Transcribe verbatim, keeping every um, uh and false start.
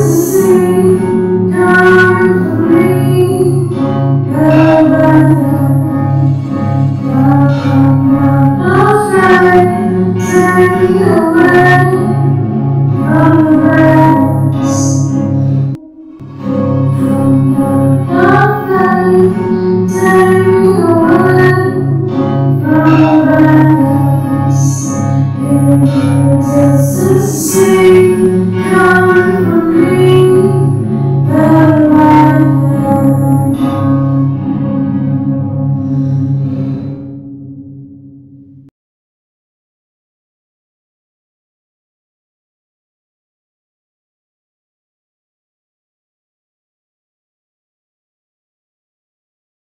This is